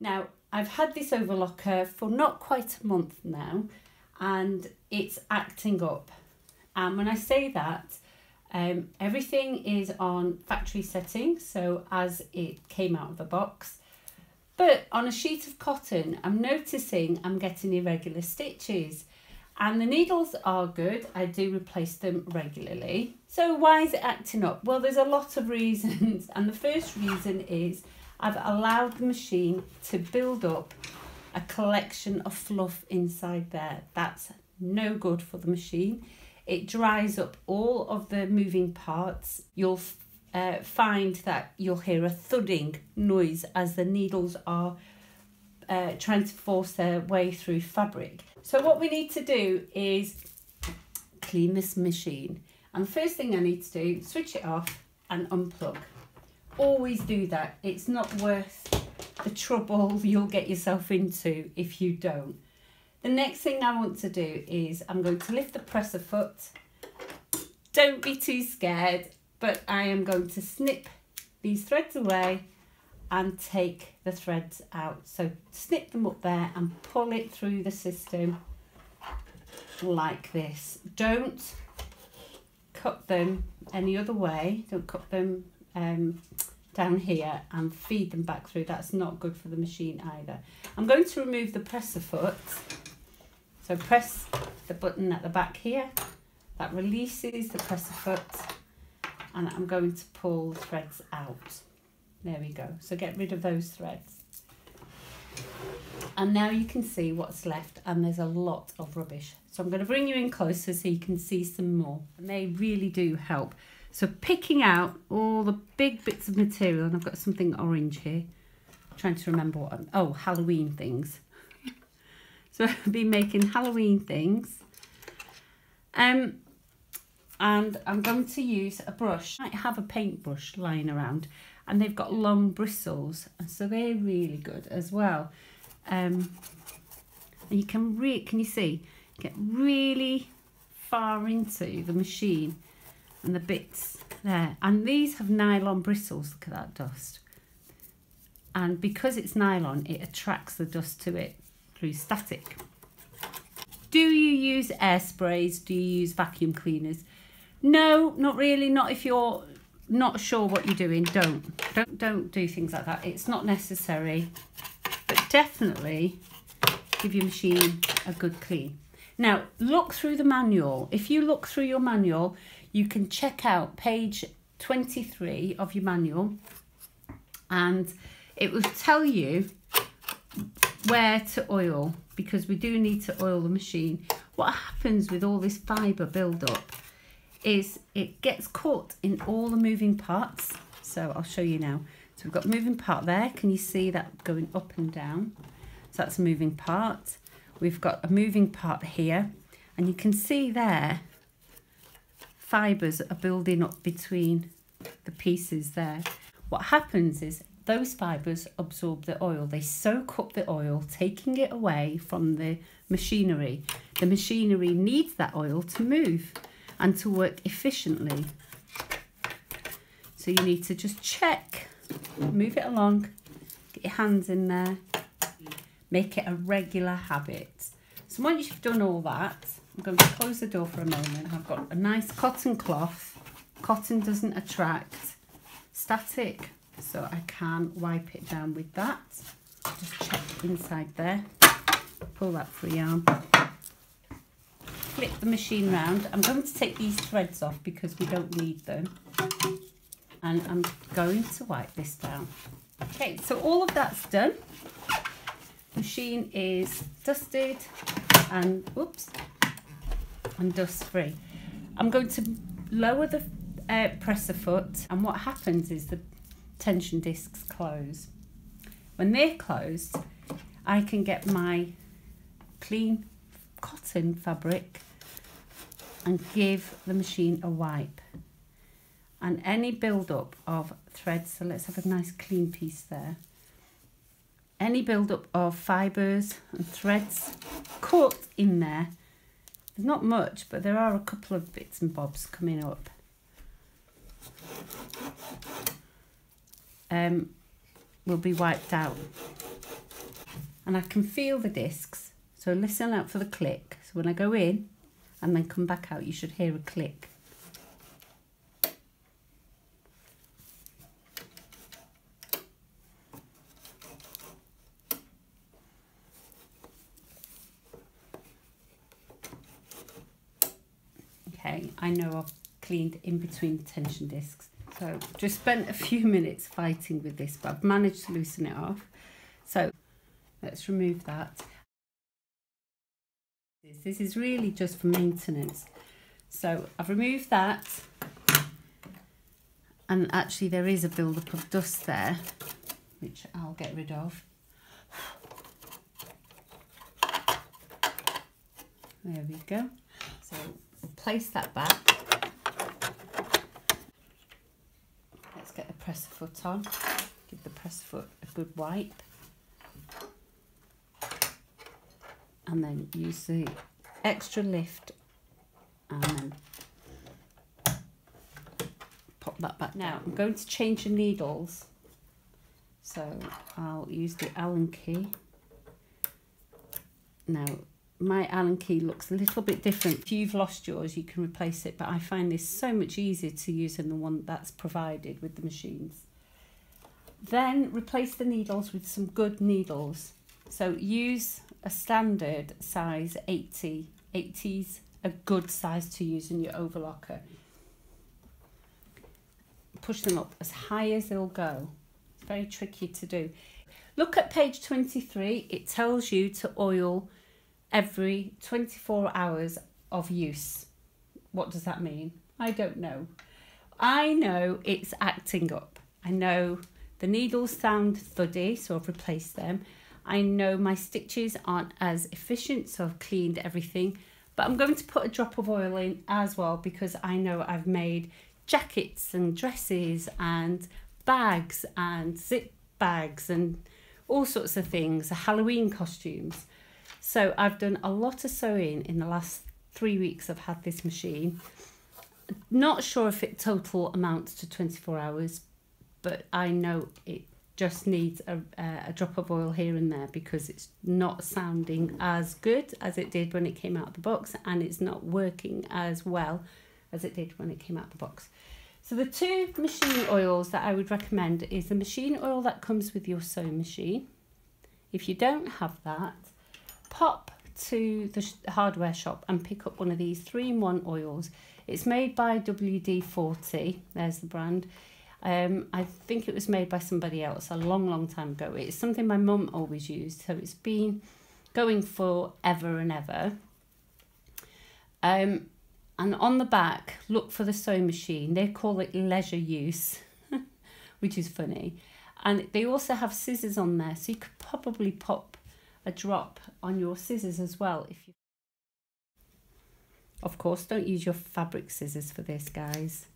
Now, I've had this overlocker for not quite a month now, and it's acting up. And when I say that, everything is on factory setting, so as it came out of the box. But on a sheet of cotton, I'm noticing I'm getting irregular stitches, and the needles are good. I do replace them regularly. So why is it acting up? Well, there's a lot of reasons, and the first reason is I've allowed the machine to build up a collection of fluff inside there. That's no good for the machine. It dries up all of the moving parts. You'll find that you'll hear a thudding noise as the needles are trying to force their way through fabric. So what we need to do is clean this machine. And the first thing I need to do, switch it off and unplug. Always do that. It's not worth the trouble you'll get yourself into if you don't. The next thing I want to do is I'm going to lift the presser foot. Don't be too scared, but I am going to snip these threads away and take the threads out. So snip them up there and pull it through the system like this. Don't cut them any other way. Don't cut them down here and feed them back through. That's not good for the machine either. I'm going to remove the presser foot. So press the button at the back here. That releases the presser foot, and I'm going to pull the threads out. There we go. So get rid of those threads. And now you can see what's left, and there's a lot of rubbish. So I'm going to bring you in closer so you can see some more. And they really do help. So picking out all the big bits of material, and I've got something orange here. I'm trying to remember what I'm, oh, Halloween things. So I'll be making Halloween things. And I'm going to use a brush. I might have a paintbrush lying around, and they've got long bristles, and so they're really good as well. And you can you see? Get really far into the machine and the bits there, and these have nylon bristles. Look at that dust. And because it's nylon, it attracts the dust to it through static. Do you use air sprays? Do you use vacuum cleaners? No, not really. Not if you're not sure what you're doing. Don't do things like that. It's not necessary, but definitely give your machine a good clean. Now, look through the manual. If you look through your manual, you can check out page 23 of your manual, and it will tell you where to oil, because we do need to oil the machine. What happens with all this fibre build-up is it gets caught in all the moving parts. So I'll show you now. So we've got moving part there. Can you see that going up and down? So that's a moving part. We've got a moving part here, and you can see there fibres are building up between the pieces there. What happens is those fibres absorb the oil. They soak up the oil, taking it away from the machinery. The machinery needs that oil to move and to work efficiently. So you need to just check, move it along, get your hands in there, make it a regular habit. So once you've done all that, I'm going to close the door for a moment. I've got a nice cotton cloth. Cotton doesn't attract static, so I can wipe it down with that. Just check inside there. Pull that free arm. Flip the machine round. I'm going to take these threads off because we don't need them. And I'm going to wipe this down. Okay, so all of that's done. Machine is dusted and, whoops, and dust free. I'm going to lower the presser foot, and what happens is the tension discs close. When they're closed, I can get my clean cotton fabric and give the machine a wipe, and any build-up of threads, so let's have a nice clean piece there. Any build-up of fibres and threads caught in there. There's not much, but there are a couple of bits and bobs coming up. Will be wiped out. and I can feel the discs, so listen out for the click. So when I go in and then come back out, you should hear a click. Okay, I know I've cleaned in between the tension discs. So just spent a few minutes fighting with this, but I've managed to loosen it off. So let's remove that. This is really just for maintenance. So I've removed that, and actually there is a buildup of dust there, which I'll get rid of. There we go. So we'll place that back. Get the presser foot on, give the presser foot a good wipe, and then use the extra lift and then pop that back. Now I'm going to change the needles, so I'll use the Allen key. Now my Allen key looks a little bit different. If you've lost yours, you can replace it, but I find this so much easier to use than the one that's provided with the machines. Then replace the needles with some good needles. So use a standard size 80. 80's a good size to use in your overlocker. Push them up as high as they'll go. It's very tricky to do. Look at page 23. It tells you to oil every 24 hours of use. What does that mean? I don't know. I know it's acting up. I know the needles sound thuddy, so I've replaced them. I know my stitches aren't as efficient, so I've cleaned everything. But I'm going to put a drop of oil in as well, because I know I've made jackets and dresses and bags and zip bags and all sorts of things, Halloween costumes. So I've done a lot of sewing in the last 3 weeks I've had this machine. Not sure if it total amounts to 24 hours, but I know it just needs a drop of oil here and there, because it's not sounding as good as it did when it came out of the box, and it's not working as well as it did when it came out of the box. So the two machine oils that I would recommend is the machine oil that comes with your sewing machine. If you don't have that, pop to the hardware shop and pick up one of these 3-in-1 oils. It's made by WD40, there's the brand. I think it was made by somebody else a long time ago. It's something my mum always used, so it's been going for ever and ever. And on the back, look for the sewing machine. They call it leisure use, which is funny. And they also have scissors on there, so you could probably pop a drop on your scissors as well. If you, of course, don't use your fabric scissors for this, guys.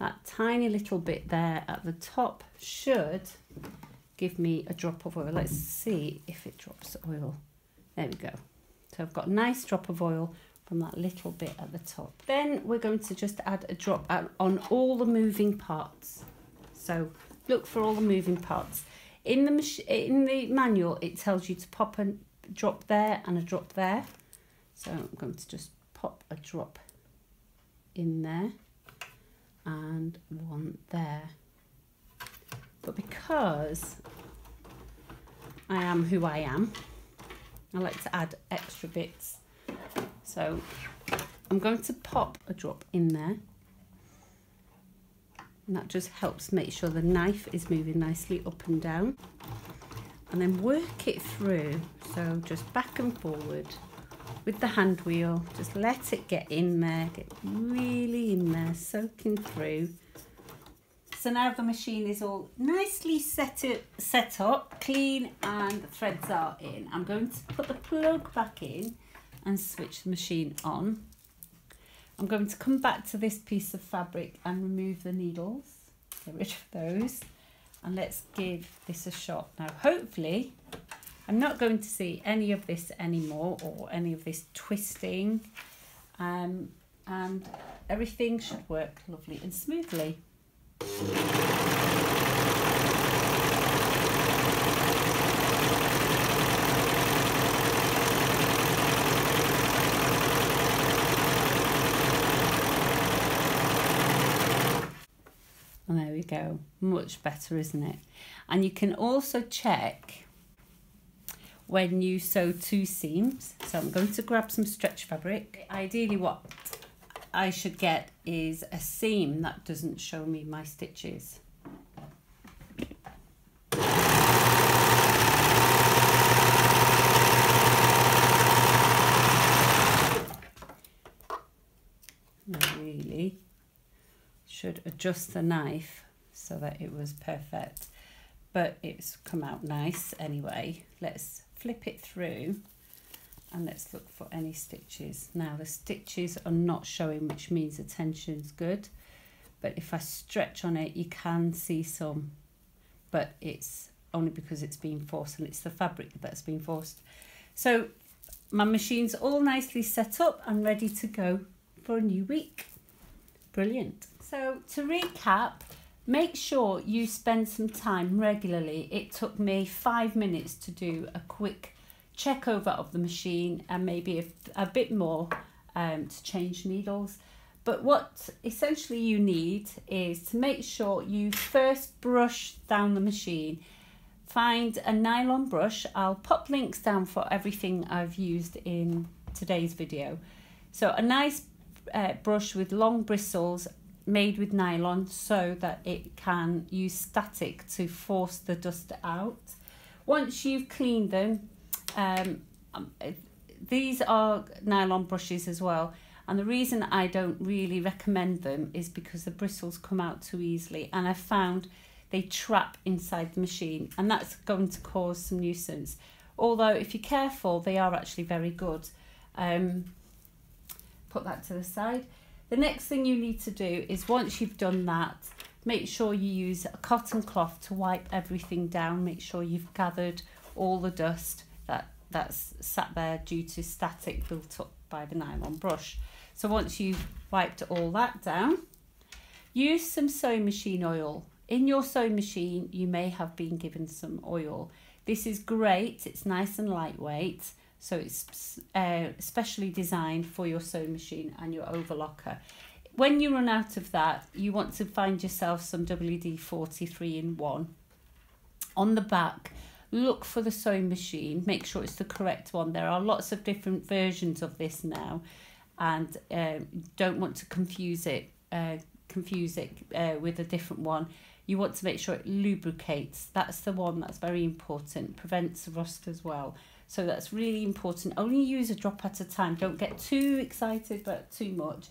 That tiny little bit there at the top should give me a drop of oil. Let's see if it drops oil. There we go. So I've got a nice drop of oil from that little bit at the top. Then we're going to just add a drop on all the moving parts. So look for all the moving parts. In the manual, it tells you to pop a drop there and a drop there. So I'm going to just pop a drop in there and one there. But because I am who I am, I like to add extra bits. So I'm going to pop a drop in there. And that just helps make sure the knife is moving nicely up and down. And then work it through, so just back and forward with the hand wheel. Just let it get in there, get really in there, soaking through. So now the machine is all nicely set up, clean, and the threads are in. I'm going to put the plug back in and switch the machine on. I'm going to come back to this piece of fabric and remove the needles, get rid of those, and let's give this a shot. Now, hopefully, I'm not going to see any of this anymore, or any of this twisting, and everything should work lovely and smoothly. And there we go, much better, isn't it? And you can also check when you sew two seams. So I'm going to grab some stretch fabric. Ideally what I should get is a seam that doesn't show me my stitches. Should adjust the knife so that it was perfect, but it's come out nice anyway. Let's flip it through and let's look for any stitches. Now the stitches are not showing, which means the tension's good, but if I stretch on it you can see some, but it's only because it's been forced and it's the fabric that's been forced. So my machine's all nicely set up and ready to go for a new week. Brilliant. So to recap, make sure you spend some time regularly. It took me 5 minutes to do a quick check over of the machine and maybe a bit more to change needles. But what essentially you need is to make sure you first brush down the machine. Find a nylon brush. I'll pop links down for everything I've used in today's video. So a nice brush with long bristles made with nylon so that it can use static to force the dust out. Once you've cleaned them, these are nylon brushes as well, and the reason I don't really recommend them is because the bristles come out too easily and I found they trap inside the machine, and that's going to cause some nuisance. Although if you're careful they are actually very good. Put that to the side. The next thing you need to do is, once you've done that, make sure you use a cotton cloth to wipe everything down. Make sure you've gathered all the dust that's sat there due to static built up by the nylon brush. So once you've wiped all that down, use some sewing machine oil. In your sewing machine you may have been given some oil. This is great, it's nice and lightweight. So it's specially designed for your sewing machine and your overlocker. When you run out of that, you want to find yourself some WD40 3-in-1. On the back, look for the sewing machine. Make sure it's the correct one. There are lots of different versions of this now, and don't want to confuse it with a different one. You want to make sure it lubricates. That's the one that's very important. Prevents rust as well. So that's really important. Only use a drop at a time. Don't get too excited, but too much.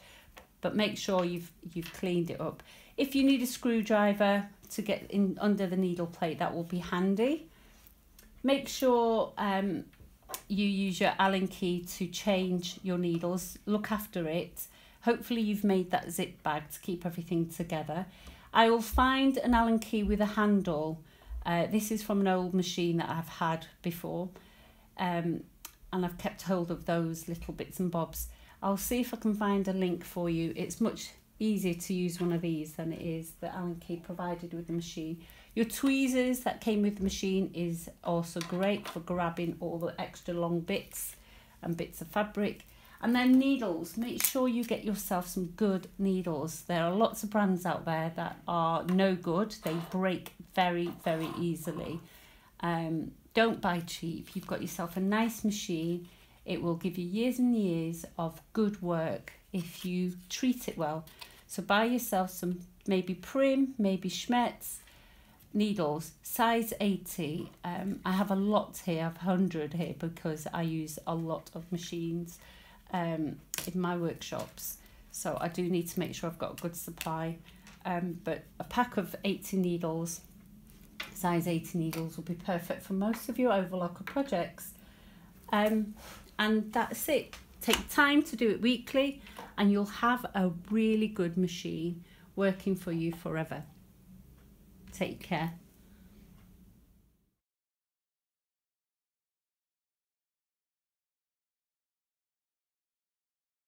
But make sure you've cleaned it up. If you need a screwdriver to get in under the needle plate, that will be handy. Make sure you use your Allen key to change your needles. Look after it. Hopefully you've made that zip bag to keep everything together. I will find an Allen key with a handle. This is from an old machine that I've had before. And I've kept hold of those little bits and bobs. I'll see if I can find a link for you. It's much easier to use one of these than it is the Allen key provided with the machine. Your tweezers that came with the machine is also great for grabbing all the extra long bits and bits of fabric. And then needles, make sure you get yourself some good needles. There are lots of brands out there that are no good. They break very, very easily. Don't buy cheap. You've got yourself a nice machine. It will give you years and years of good work if you treat it well. So buy yourself some, maybe Prym, maybe Schmetz needles, size 80. I have a lot here, I have 100 here because I use a lot of machines in my workshops. So I do need to make sure I've got a good supply. But a pack of 80 needles, size 80 needles will be perfect for most of your overlocker projects. And that's it. Take time to do it weekly and you'll have a really good machine working for you forever. Take care.